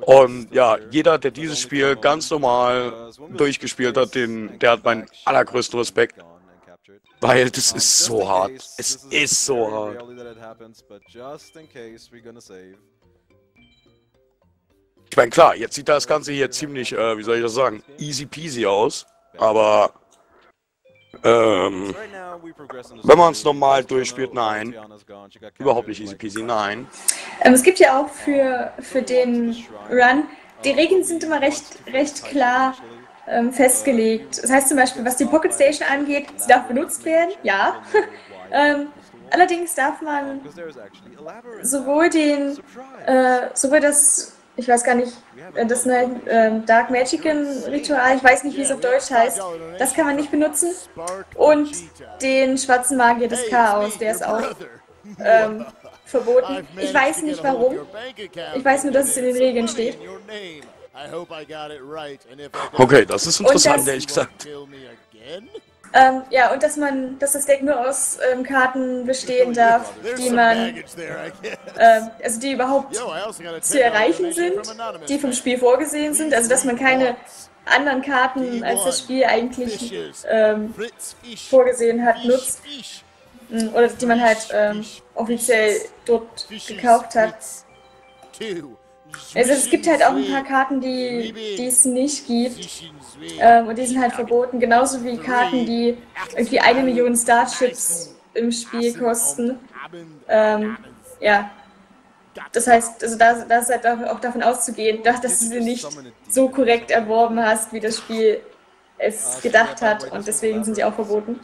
Und ja, jeder, der dieses Spiel ganz normal durchgespielt hat, den, der hat meinen allergrößten Respekt. Weil das ist so hart. Es ist so hart. Ich meine, klar, jetzt sieht das Ganze hier ziemlich, äh, wie soll ich das sagen, easy peasy aus. Aber... Ähm, wenn man es normal durchspielt, nein. Überhaupt nicht easy peasy, nein. Ähm, es gibt ja auch für, für den Run, die Regeln sind immer recht, recht klar ähm, festgelegt. Das heißt zum Beispiel, was die Pocket Station angeht, sie darf benutzt werden, ja. ähm, allerdings darf man sowohl den, äh, sowohl das, ich weiß gar nicht, das neue ähm, Dark Magician-Ritual, ich weiß nicht, wie es auf Deutsch heißt, das kann man nicht benutzen. Und den schwarzen Magier des Chaos, der ist auch ähm, verboten. Ich weiß nicht warum, ich weiß nur, dass es in den Regeln steht. Okay, das ist interessant, ehrlich gesagt. Ähm, ja, und dass man, dass das Deck nur aus ähm, Karten bestehen darf, die man, äh, also die überhaupt zu erreichen sind, die vom Spiel vorgesehen sind, also dass man keine anderen Karten, als das Spiel eigentlich ähm, vorgesehen hat, nutzt, oder die man halt ähm, offiziell dort gekauft hat. Also es gibt halt auch ein paar Karten, die, die es nicht gibt, ähm, und die sind halt verboten, genauso wie Karten, die irgendwie eine Million Starships im Spiel kosten. Ähm, ja, das heißt, also da, da ist halt auch davon auszugehen, dass du sie nicht so korrekt erworben hast, wie das Spiel es gedacht hat, und deswegen sind sie auch verboten.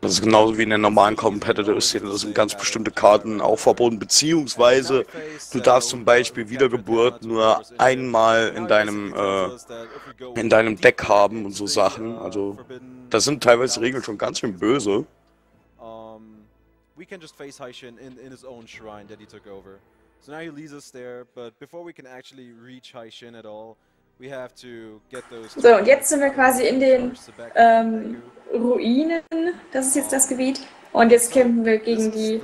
Das ist genauso wie in der normalen Competitive-Szene, das sind ganz bestimmte Karten auch verbunden, beziehungsweise du darfst zum Beispiel Wiedergeburt nur einmal in deinem, äh, in deinem Deck haben und so Sachen, also das sind teilweise Regeln schon ganz schön böse. We can just face Haishin in, in his own shrine that he took over. So now he leads us there, but before we can actually reach Haishin at all, we have to get those... So, und jetzt sind wir quasi in den ähm, Ruinen, das ist jetzt das Gebiet, und jetzt kämpfen wir gegen die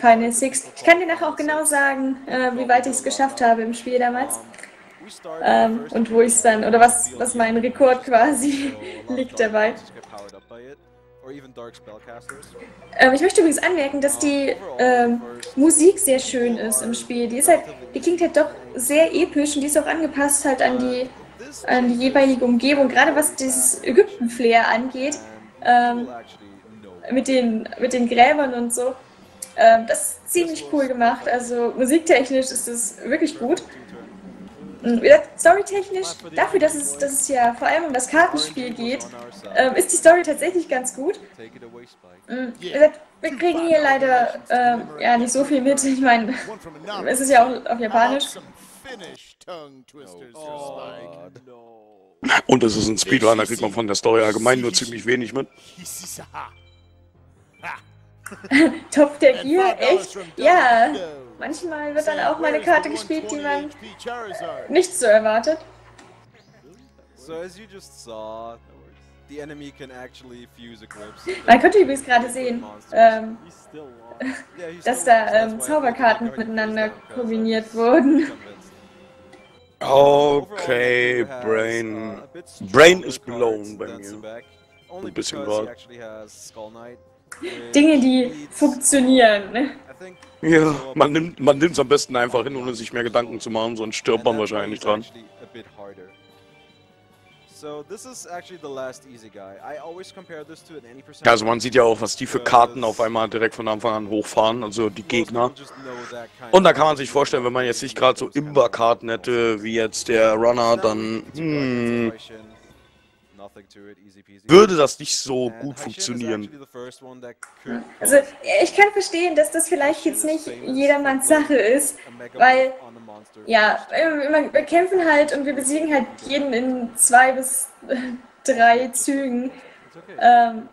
Final Six. Ich kann dir nachher auch genau sagen, äh, wie weit ich es geschafft habe im Spiel damals. Ähm, und wo ich es dann, oder was, was mein Rekord quasi liegt dabei. Ähm, ich möchte übrigens anmerken, dass die ähm, Musik sehr schön ist im Spiel. Die, ist halt, die klingt halt doch sehr episch und die ist auch angepasst halt an die, an die jeweilige Umgebung. Gerade was dieses Ägypten-Flair angeht, ähm, mit, den, mit den Gräbern und so. Ähm, das ist ziemlich cool gemacht. Also musiktechnisch ist das wirklich gut. Storytechnisch, dafür, dass es, dass es ja vor allem um das Kartenspiel geht, ähm, ist die Story tatsächlich ganz gut. Ähm, wir kriegen hier leider ähm, ja, nicht so viel mit. Ich meine, es ist ja auch auf Japanisch. Und es ist ein Speedrun, da kriegt man von der Story allgemein nur ziemlich wenig mit. Topf der Gier, echt? Ja. Manchmal wird dann auch mal eine Karte gespielt, die man äh, nicht so erwartet. Man könnte übrigens gerade sehen, ähm, dass da ähm, Zauberkarten miteinander kombiniert wurden. Okay, Brain. Brain is blown bei mir. Ein bisschen gerade. Dinge, die funktionieren, ne? Ja, man nimmt man nimmt's am besten einfach hin, ohne sich mehr Gedanken zu machen, sonst stirbt man wahrscheinlich dran. Ja, also man sieht ja auch, was die für Karten auf einmal direkt von Anfang an hochfahren, also die Gegner. Und da kann man sich vorstellen, wenn man jetzt nicht gerade so Imba-Karten hätte, wie jetzt der Runner, dann... Hm, würde das nicht so gut funktionieren. Also, ich kann verstehen, dass das vielleicht jetzt nicht jedermanns Sache ist, weil, ja, wir kämpfen halt und wir besiegen halt jeden in zwei bis drei Zügen. Ähm,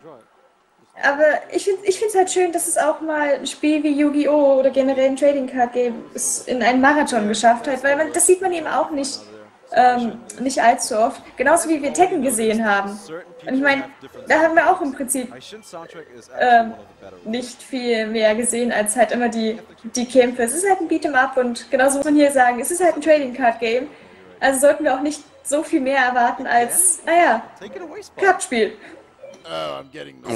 aber ich finde ich find's halt schön, dass es auch mal ein Spiel wie Yu-Gi-Oh! Oder generell ein Trading Card Game in einen Marathon geschafft hat, weil man, das sieht man eben auch nicht. Ähm, nicht allzu oft. Genauso wie wir Tekken gesehen haben. Und ich meine, da haben wir auch im Prinzip ähm, nicht viel mehr gesehen, als halt immer die, die Kämpfe. Es ist halt ein Beat'em-up und genauso muss man hier sagen, es ist halt ein Trading Card Game. Also sollten wir auch nicht so viel mehr erwarten als, naja, Kartenspiel.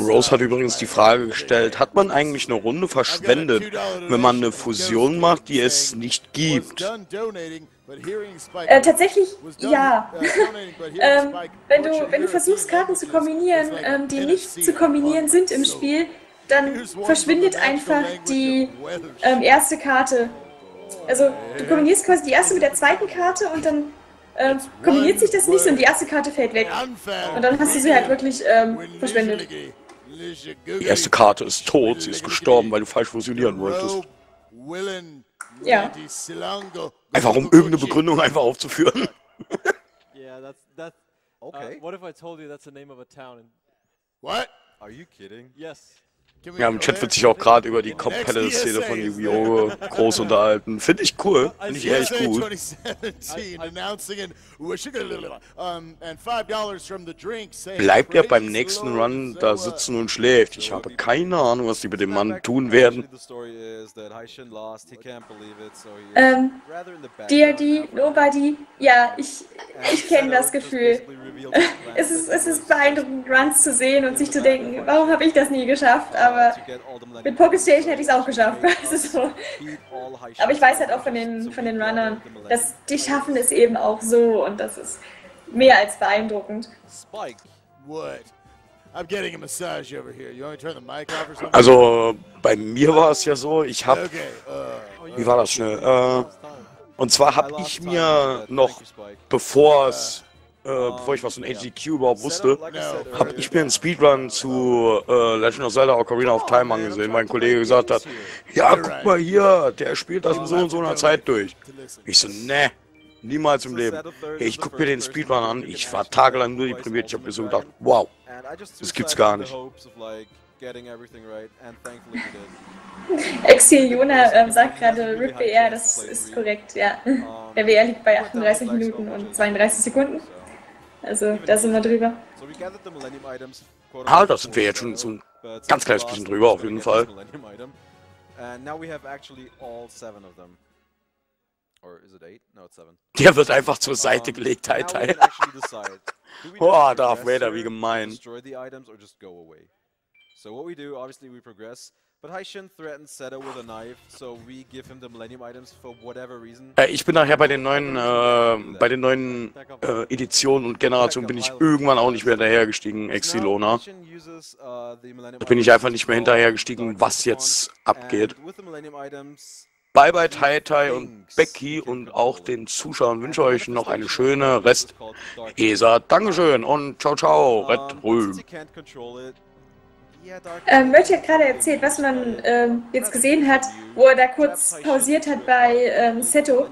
Rose hat übrigens die Frage gestellt, hat man eigentlich eine Runde verschwendet, wenn man eine Fusion macht, die es nicht gibt? Äh, tatsächlich, ja. ähm, wenn, du, wenn du versuchst, Karten zu kombinieren, ähm, die nicht zu kombinieren sind im Spiel, dann verschwindet einfach die ähm, erste Karte. Also du kombinierst quasi die erste mit der zweiten Karte und dann Ähm, kombiniert sich das nicht und die erste Karte fällt weg. Und dann hast du sie halt wirklich ähm, verschwendet. Die erste Karte ist tot, sie ist gestorben, weil du falsch fusionieren wolltest. Ja. Einfach um irgendeine Begründung einfach aufzuführen. Ja, im Chat wird sich auch gerade über die Competitive-Szene von Yu-Gi-Oh! groß unterhalten. Finde ich cool. Finde ich ehrlich gut. Bleibt ja beim nächsten Run da sitzen und schläft. Ich habe keine Ahnung, was die mit dem Mann tun werden. Ähm, D R D, Nobody, ja, ich, ich kenne das Gefühl. Es ist, es ist beeindruckend, Runs zu sehen und sich zu denken, warum habe ich das nie geschafft? Aber mit Pocket Station hätte ich es auch geschafft. So. Aber ich weiß halt auch von den, von den Runnern, dass die schaffen es eben auch so und das ist mehr als beeindruckend. Also bei mir war es ja so, ich habe, wie war das schnell, äh, und zwar habe ich mir noch, bevor es äh, bevor ich was von H D Q überhaupt wusste, habe ich mir einen Speedrun zu äh, Legend of Zelda Ocarina of Time angesehen, mein Kollege gesagt hat, ja, guck mal hier, der spielt das in so und so einer Zeit durch. Ich so, ne, niemals im Leben. Hey, ich guck mir den Speedrun an, ich war tagelang nur deprimiert, ich habe mir so gedacht, wow, das gibt's gar nicht. Exilona ähm, sagt gerade R I P B R, das ist korrekt, ja. Der B R liegt bei achtunddreißig Minuten und zweiunddreißig Sekunden. Also, da sind wir drüber. Ah, da sind wir jetzt schon so ein ganz kleines bisschen drüber, auf jeden Fall. Der wird einfach zur Seite gelegt, Tai Tai. Boah, Darth Vader, wie gemein. So what we do, obviously we progress, but Haishin threatens Seto with a knife, so we give him the Millennium Items for whatever reason. Äh, ich bin nachher bei den neuen, äh, bei den neuen äh, Editionen und Generationen bin ich irgendwann auch nicht mehr hinterhergestiegen, Exilona. Da bin ich einfach nicht mehr hinterhergestiegen, was jetzt abgeht. Bye bye Tai Tai und Becky und auch den Zuschauern wünsche euch noch eine schöne Rest E S A. Dankeschön und ciao ciao, Red Rühm. Ähm, Mergy hat gerade erzählt, was man ähm, jetzt gesehen hat, wo er da kurz pausiert hat bei ähm, Seto.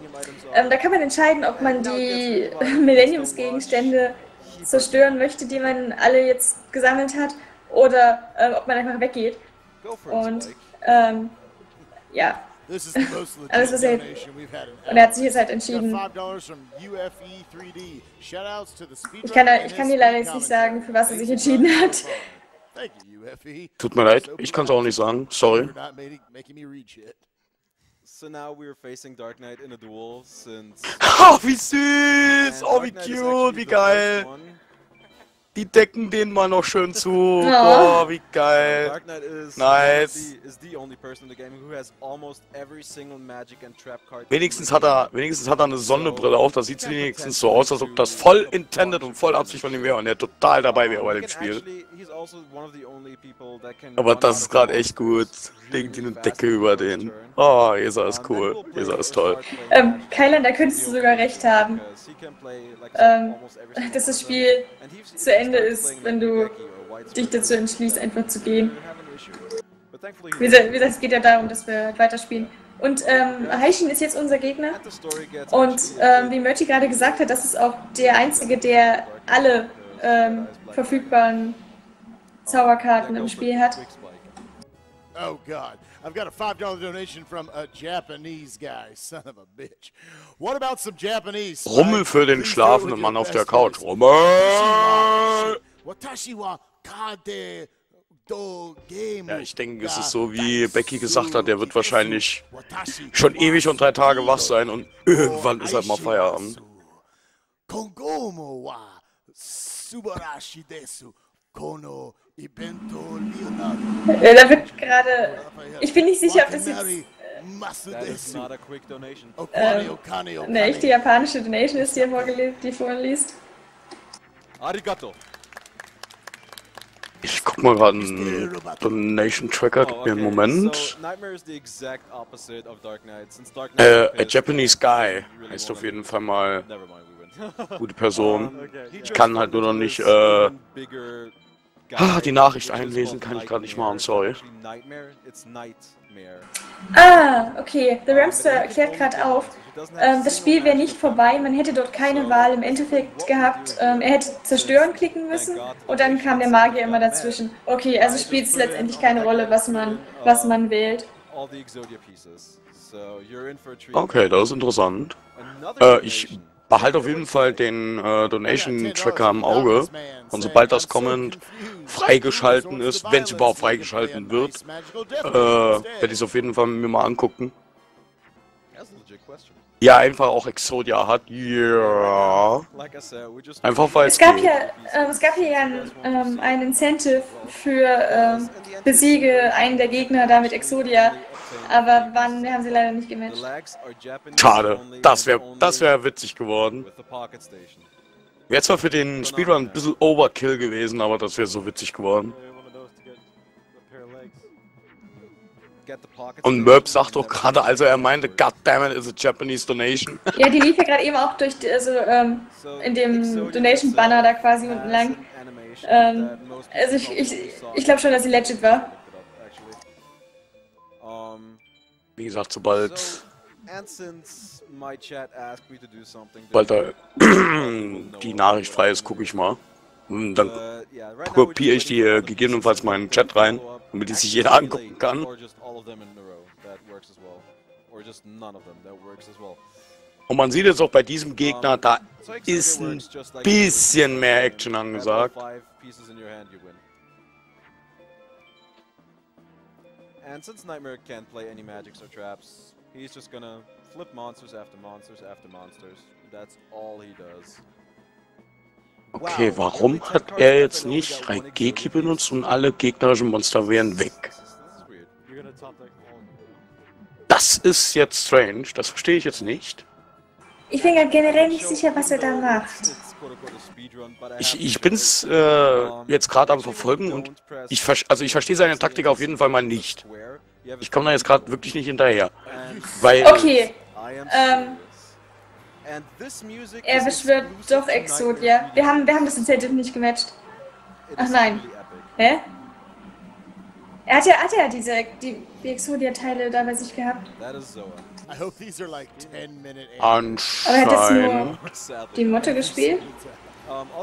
Ähm, da kann man entscheiden, ob man die Millenniumsgegenstände zerstören möchte, die man alle jetzt gesammelt hat, oder ähm, ob man einfach weggeht. Und ähm, ja, alles was er... Und er hat sich jetzt halt entschieden. Ich kann, da, ich kann dir leider jetzt nicht sagen, für was er sich entschieden hat. Tut mir leid, ich kann es auch nicht sagen, sorry. Oh, wie süß! Oh, wie cute, wie geil! Die decken den mal noch schön zu. Oh, wie geil! Nice! Wenigstens hat er, wenigstens hat er eine Sonnenbrille auf, das sieht wenigstens so aus, als ob das voll intended und voll Absicht von ihm wäre und er total dabei wäre bei dem Spiel. Aber das ist gerade echt gut. Legt eine Decke über den. Oh, E S A ist cool. E S A ist toll. Ähm, Kylan, da könntest du sogar recht haben. Ähm, dass das Spiel zu Ende ist, wenn du dich dazu entschließt, einfach zu gehen. Wie gesagt, es geht ja darum, dass wir weiterspielen. Und ähm, Haishin ist jetzt unser Gegner. Und ähm, wie Mergy gerade gesagt hat, das ist auch der einzige, der alle ähm, verfügbaren Zauberkarten im Spiel hat. Oh God, I've got a five dollar donation from a Japanese guy, son of a bitch. What about some Japanese? Rummel für den schlafenden Mann auf der Couch. Rummel! Ja, ich denke, es ist so, wie Becky gesagt hat, der wird wahrscheinlich schon ewig und drei Tage wach sein und irgendwann ist halt mal Feierabend. Da wird gerade... Ich bin nicht sicher, ob das jetzt äh, eine echte japanische Donation ist, die er vorgelegt, die vorhin liest. Ich guck mal gerade einen Donation-Tracker, gib mir einen Moment. Äh, A Japanese Guy heißt auf jeden Fall mal gute Person. Ich kann halt nur noch nicht... Äh, Ah, die Nachricht einlesen kann ich gerade nicht machen, sorry. Ah, okay. The Ramster erklärt gerade auf, ähm, das Spiel wäre nicht vorbei, man hätte dort keine Wahl im Endeffekt gehabt. Ähm, er hätte zerstören klicken müssen und dann kam der Magier immer dazwischen. Okay, also spielt es letztendlich keine Rolle, was man, was man wählt. Okay, das ist interessant. Äh, ich... Behalte auf jeden Fall den äh, Donation-Tracker im Auge und sobald das Comment freigeschalten ist, wenn es überhaupt freigeschalten wird, äh, werde ich es auf jeden Fall mir mal angucken. Ja, einfach auch Exodia hat, ja. Yeah. Einfach weil es gab ja, äh, es gab hier ja ein, ähm, ein Incentive für äh, besiege einen der Gegner da mit Exodia, aber wann haben sie leider nicht gematcht. Schade, das wäre das wär witzig geworden. Wäre zwar für den Speedrun ein bisschen Overkill gewesen, aber das wäre so witzig geworden. Und Merb sagt doch gerade, also er meinte, goddammit, it's a Japanese donation. Ja, die lief ja gerade eben auch durch, die, also ähm, in dem Donation-Banner da quasi unten lang. Ähm, also ich, ich, ich glaube schon, dass sie legit war. Wie gesagt, sobald... Sobald da die Nachricht frei ist, gucke ich mal. Und dann kopiere ich die äh, gegebenenfalls mal in den Chat rein, damit die sich jeder angucken kann. Und man sieht jetzt auch bei diesem Gegner, da ist ein bisschen mehr Action angesagt. And since Nightmare can't play any magics or traps, he's just gonna flip monsters after monsters after monsters. That's all he does. Okay, warum hat er jetzt nicht Raigeki benutzt und alle gegnerischen Monster wären weg? Das ist jetzt strange, das verstehe ich jetzt nicht. Ich bin ja generell nicht sicher, was er da macht. Ich, ich bin's äh, jetzt gerade am Verfolgen und ich, also ich verstehe seine Taktik auf jeden Fall mal nicht. Ich komme da jetzt gerade wirklich nicht hinterher. Weil okay, ähm... er beschwört doch Exodia. Wir haben, wir haben das Incentive nicht gematcht. Ach nein. Hä? Er hat ja, hat ja diese die, die Exodia-Teile da bei sich gehabt. Anscheinend. Aber er hat jetzt nur die Motte gespielt?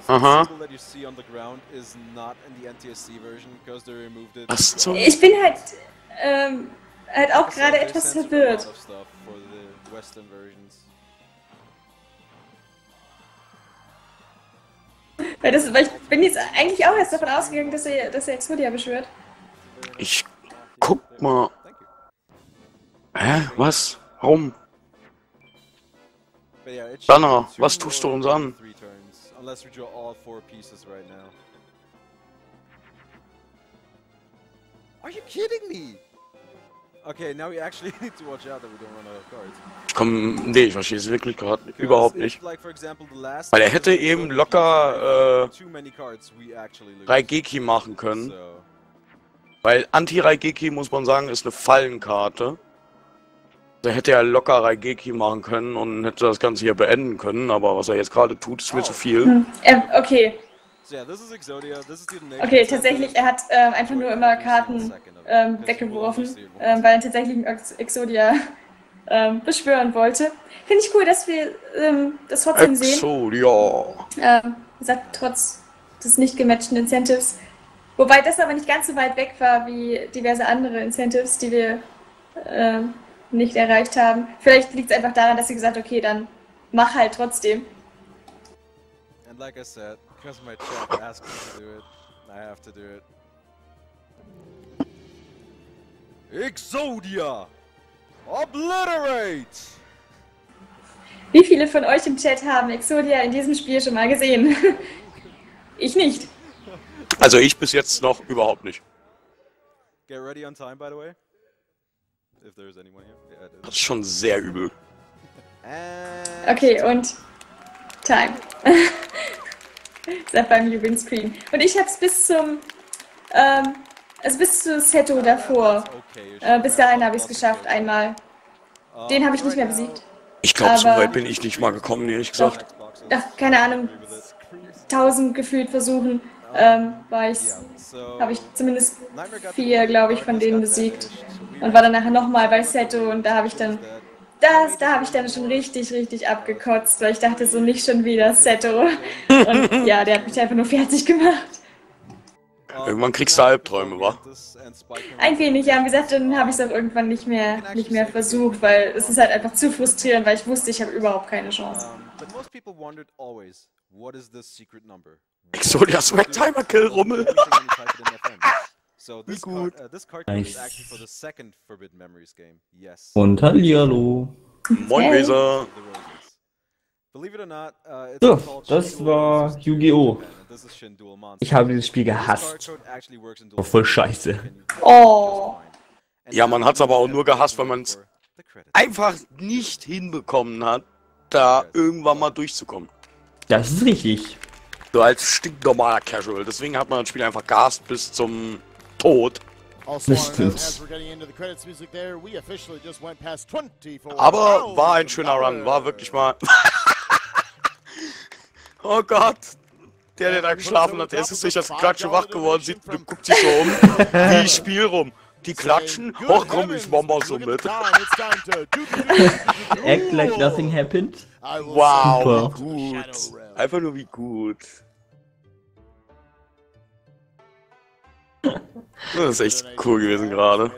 Aha. Was zum... Ich bin halt, ähm, halt auch gerade etwas verwirrt. Weil, das, weil ich bin jetzt eigentlich auch erst davon ausgegangen, dass er, dass er Exodia beschwört. Ich guck mal... Hä? Was? Warum? Dana, was tust du uns an? Ich komm, nee, ich verstehe es wirklich gerade überhaupt nicht. Weil er hätte eben locker äh, Raigeki machen können. Weil Anti-Raigeki, muss man sagen, ist eine Fallenkarte. Da hätte er locker Raigeki machen können und hätte das Ganze hier beenden können, aber was er jetzt gerade tut, ist mir zu viel. Hm. Ähm, okay. Okay, tatsächlich, er hat ähm, einfach nur immer Karten ähm, weggeworfen, ähm, weil er tatsächlich Exodia ähm, beschwören wollte. Finde ich cool, dass wir ähm, das trotzdem sehen. Exodia! Ähm, wie gesagt, trotz des nicht gematchten Incentives. Wobei das aber nicht ganz so weit weg war wie diverse andere Incentives, die wir äh, nicht erreicht haben. Vielleicht liegt es einfach daran, dass sie gesagt haben, okay, dann mach halt trotzdem. Exodia! Obliterate! Wie viele von euch im Chat haben Exodia in diesem Spiel schon mal gesehen? Ich nicht. Also ich bis jetzt noch überhaupt nicht. Das ist schon sehr übel. Okay, und... Time. Seit beim Living Screen. Und ich hab's bis zum... Ähm, also bis zu Seto davor. Äh, bis dahin habe ich's geschafft, einmal. Den habe ich nicht mehr besiegt. Ich glaube, so weit bin ich nicht mal gekommen, ehrlich gesagt. Ach, keine Ahnung. Tausend gefühlt versuchen. Ähm, war ich, habe ich zumindest vier, glaube ich, von denen besiegt und war dann nachher nochmal bei Seto und da habe ich dann das, da habe ich dann schon richtig, richtig abgekotzt, weil ich dachte so, nicht schon wieder Seto und ja, der hat mich einfach nur fertig gemacht. Irgendwann kriegst du Albträume, wa? Ein wenig, ja, wie gesagt, dann habe ich es auch irgendwann nicht mehr, nicht mehr versucht, weil es ist halt einfach zu frustrierend, weil ich wusste, ich habe überhaupt keine Chance. Exodia Swag Timer Kill Rummel. Wie gut. Nice. Und hallihallo. Moin Weser. So, das war Yu-Gi-Oh! Ich habe dieses Spiel gehasst. War voll scheiße. Oh. Ja, man hat es aber auch nur gehasst, weil man es einfach nicht hinbekommen hat, da irgendwann mal durchzukommen. Das ist richtig. So als stinknormaler Casual. Deswegen hat man das Spiel einfach gehasst bis zum Tod. Das stimmt. Aber war ein schöner Run, war wirklich mal. Oh Gott. Der, der da geschlafen hat, der ist sicher das Klatschen wach geworden, sieht, guckt sich so um. Wie ich spiel rum. Die klatschen? Och komm, ich mach mal so mit. Act like nothing happened. Wow, wie gut. Einfach nur wie gut. Das ist echt cool gewesen gerade.